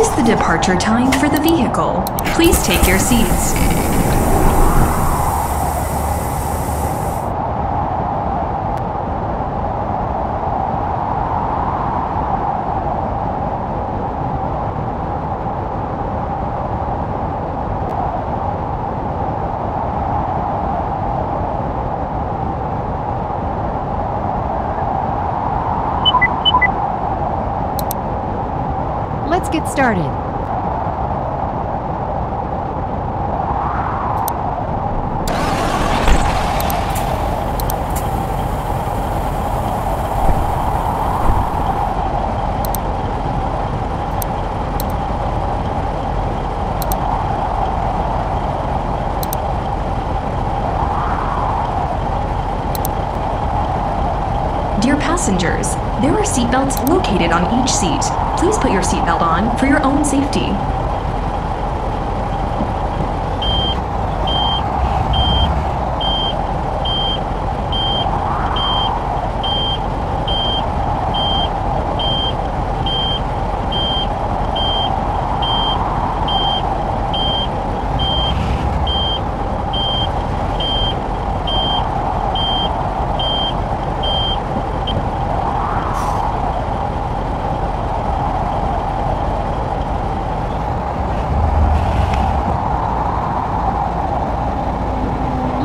is the departure time for the vehicle. Please take your seats. Let's get started. Dear passengers, there are seatbelts located on each seat. Please put your seatbelt on for your own safety.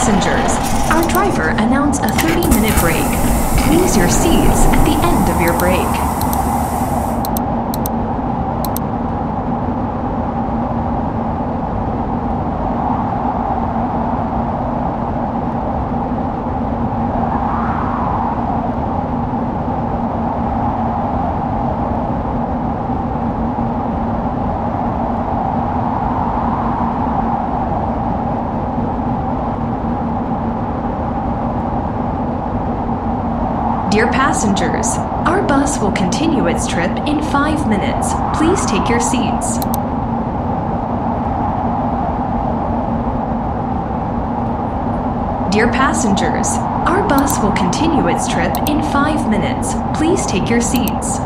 passengers, our driver announced a 30-minute break. Use your seats at the end of your break. Dear passengers, our bus will continue its trip in 5 minutes. Please take your seats. Dear passengers, our bus will continue its trip in 5 minutes. Please take your seats.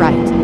right.